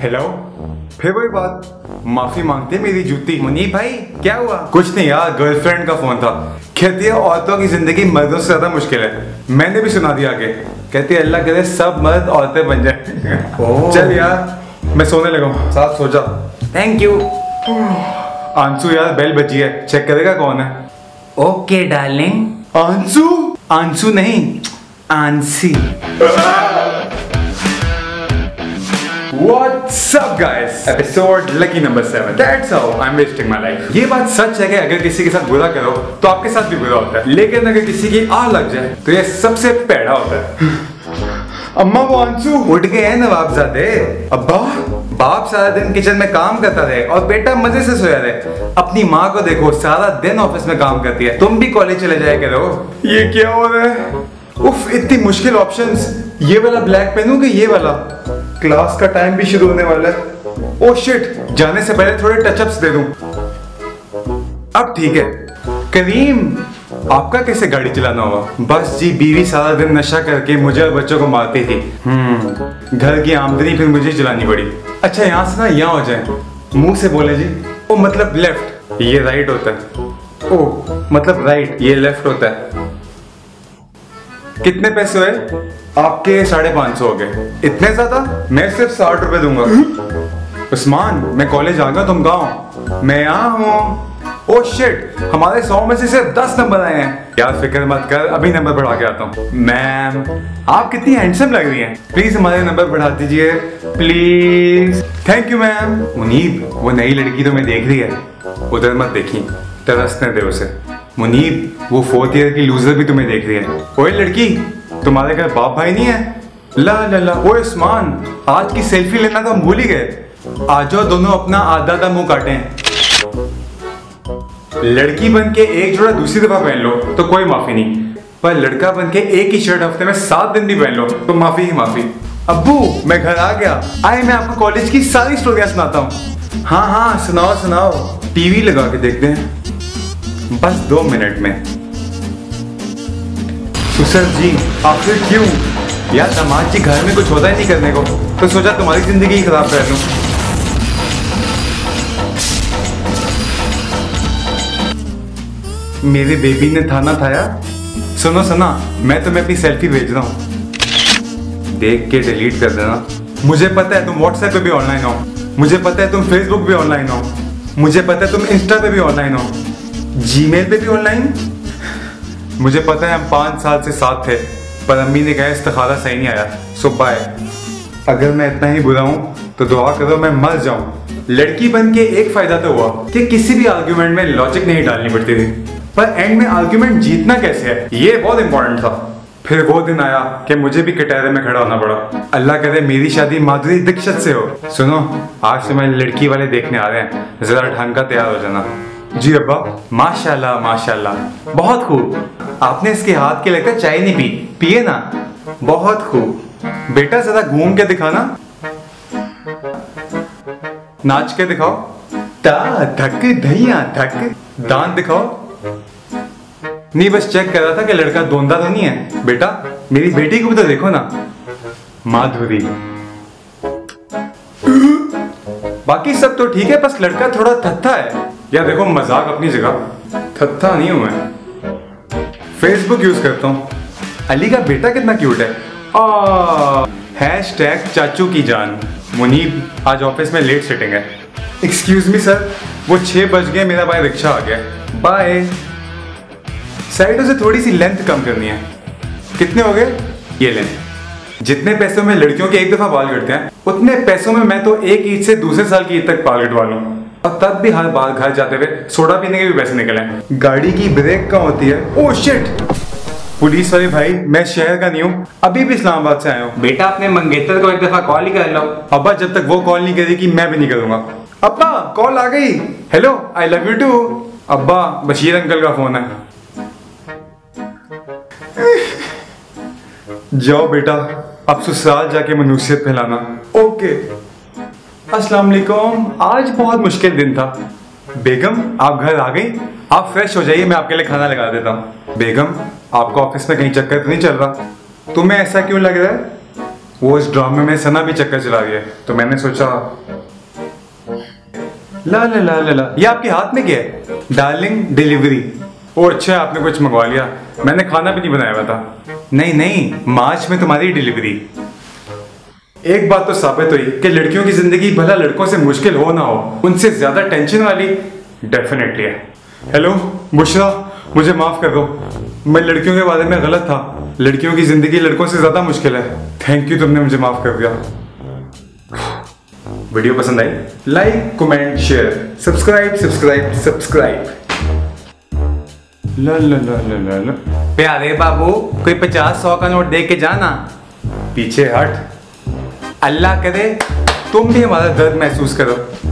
Hello फिर वही बात, माफी मांगते मेरी जूती। मुनीब भाई क्या हुआ? कुछ नहीं यार, गर्लफ्रेंड का फोन था। कहती है औरतों की जिंदगी मर्दों से ज्यादा मुश्किल है। मैंने भी सुना दिया आगे, कहती है अल्लाह करे सब मर्द औरतें बन जाए। चल यार मैं सोने लगा हूँ, साफ सो जा। Thank you. आंसू यार बेल बची है, चेक करेगा कौन है। Okay darling. आंसू? आंसू नहीं, आंसी। What's up guys? Episode lucky number 7. That's how I'm wasting my life. ये बात सच है कि अगर किसी के साथ बुरा करो तो आपके साथ भी बुरा होता है, लेकिन अगर किसी की आग लग जाए तो ये सबसे पैड़ा होता है। अम्मा वो आंसू उठ गए हैं नवाबजादे। अब्बा बाप सारा दिन किचन में काम करता रहे और बेटा मजे से सोया रहे। अपनी माँ को देखो, सारा दिन ऑफिस में काम करती है, तुम भी कॉलेज चले जाया करो। ये क्या हो रहा है? उफ इतनी मुश्किल ऑप्शंस। ये वाला ब्लैक पेन हूँ कि ये वाला? क्लास का टाइम भी शुरू होने वाला है। ओह शिट, जाने से पहले थोड़े टचअप्स दे दूं। अब ठीक है। करीम आपका कैसे गाड़ी चलाना हुआ? बस जी, बीवी सारा दिन नशा करके मुझे और बच्चों को मारती थी। घर की आमदनी फिर मुझे चलानी पड़ी। अच्छा यहाँ से ना यहाँ हो जाए। मुंह से बोले जी। ओ मतलब लेफ्ट, ये राइट होता है। ओ मतलब राइट, ये लेफ्ट होता है। कितने पैसे हुए आपके? 550 हो गए। इतने ज्यादा? मैं सिर्फ 60 रुपए दूंगा। उस्मान मैं कॉलेज आऊंगा, तुम गाँव? मैं यहाँ हूँ। ओह शिट, हमारे 100 में से सिर्फ 10 नंबर आए हैं। यार फिक्र मत कर, अभी नंबर बढ़ा के आता हूँ। मैम आप कितनी हैंडसम लग रही हैं, प्लीज हमारे नंबर बढ़ा दीजिए please. Thank you ma'am. Munib वो नई लड़की तो मैं देख रही है, उधर मत देखी, तरसने दे उसे। मुनीब वो 4th ईयर की लूजर भी तुम्हें देख रही है। ओए लड़की तुम्हारे घर बाप भाई नहीं है? ला ला ला। ओए उस्मान आज की सेल्फी लेना तो हम भूल ही गए। आज दोनों अपना आधा मुंह काटें। लड़की बन के एक जोड़ा दूसरी दफा पहन लो तो कोई माफी नहीं, पर लड़का बन के एक ही शर्ट हफ्ते में 7 दिन भी पहन लो तो माफी ही माफी। अब्बू मैं घर आ गया, आए मैं आपको कॉलेज की सारी स्टोरियां सुनाता हूँ। हाँ हाँ सुनाओ सुनाओ, टीवी लगा के देखते हैं बस 2 मिनट में। सुसर जी आखिर क्यों? यार समाज जी घर में कुछ होता ही नहीं करने को, तो सोचा तुम्हारी जिंदगी ही खराब कर दूं। मेरे बेबी ने थाना थाया। सुनो सना मैं तुम्हें अपनी सेल्फी भेज रहा हूँ, देख के डिलीट कर देना। मुझे पता है तुम व्हाट्सएप पे भी ऑनलाइन हो, मुझे पता है तुम फेसबुक पे ऑनलाइन हो, मुझे पता है तुम इंस्टा पे भी ऑनलाइन हो, जीमेल पे भी ऑनलाइन। मुझे पता है हम 5 साल से साथ थे, पर अम्मी ने कहा इस्तिखारा सही नहीं आया, सो बाय। अगर मैं इतना ही बुरा हूँ तो दुआ करो मैं मर जाऊँ। लड़की बन के एक फायदा तो हुआ कि किसी भी आर्ग्यूमेंट में लॉजिक नहीं डालनी पड़ती थी, पर एंड में आर्ग्यूमेंट जीतना कैसे है ये बहुत इंपॉर्टेंट था। फिर वो दिन आया कि मुझे भी कटहरे में खड़ा होना पड़ा। अल्लाह करे मेरी शादी माधुरी दीक्षित से हो। सुनो आज से मैं लड़की वाले देखने आ रहे हैं, जरा ढंग का तैयार हो जाना। जी अब्बा। माशाल्लाह माशाल्लाह, बहुत खूब। आपने इसके हाथ के लगता चाय नहीं पी, पिए ना। बहुत खूब बेटा, जरा घूम के दिखाना, नाच के दिखाओ। ता धक धैया धक। दांत दिखाओ। नहीं बस चेक कर रहा था कि लड़का दोंदा तो नहीं है। बेटा मेरी बेटी को भी तो देखो ना, माधुरी। बाकी सब तो ठीक है, बस लड़का थोड़ा थत्था है। या देखो मजाक अपनी जगह, थत्था नहीं हूं मैं। फेसबुक यूज करता हूँ। अली का बेटा कितना क्यूट है। हैशटैग चाचू की जान। मुनीब आज ऑफिस में लेट सिटिंग है। एक्सक्यूज मी सर, वो 6 बज गए, मेरा भाई रिक्शा आ गया, बाय। साइडों से थोड़ी सी लेंथ कम करनी है। कितने हो गए? ये लेंथ। जितने पैसों में लड़कियों के एक दफा बाल कटते हैं, उतने पैसों में मैं तो एक ईद से दूसरे साल की ईद तक बाल कटवा लूँ, और तब भी हर बार घर जाते हुए सोडा पीने के भी पैसे निकले। गाड़ी की ब्रेक कहाँ होती है? Oh shit. पुलिस वाले भाई मैं शहर का नहीं हूँ, अभी भी इस्लामाबाद से आया हूँ। बेटा अपने मंगेतर को एक दफा कॉल ही कर लो। अब्बा जब तक वो कॉल नहीं करेगी मैं भी नहीं करूंगा। अब्बा कॉल आ गई। Hello I love you too. अब्बा बशीर अंकल का फोन है। जाओ बेटा अब ससुराल जाके मनुष्यत फैलाना। ओके। अस्सलाम वालेकुम। आज बहुत मुश्किल दिन था। बेगम आप घर आ गई? आप फ्रेश हो जाइए, मैं आपके लिए खाना लगा देता हूँ। बेगम आपको ऑफिस में कहीं चक्कर तो नहीं चल रहा? तुम्हें ऐसा क्यों लग रहा है? वो इस ड्रामे में सना भी चक्कर चला गया तो मैंने सोचा ला ला ला ला, ला। ये आपके हाथ में क्या है? Darling delivery. और अच्छा आपने कुछ मंगवा लिया, मैंने खाना भी नहीं बनाया हुआ था। नहीं नहीं, मार्च में तुम्हारी डिलीवरी। एक बात तो साबित हुई कि लड़कियों की जिंदगी भला लड़कों से मुश्किल हो ना हो, उनसे ज्यादा टेंशन वाली डेफिनेटली है। हेलो बुशरा, मुझे माफ कर दो, मैं लड़कियों के बारे में गलत था। लड़कियों की जिंदगी लड़कों से ज्यादा मुश्किल है। थैंक यू, तुमने मुझे माफ कर दिया। वीडियो पसंद आई, like comment share subscribe subscribe subscribe. ला ला ला ला ला। प्यारे बाबू, कोई 50-100 का नोट दे के जाना, पीछे हट। अल्लाह करे तुम भी हमारा दर्द महसूस करो।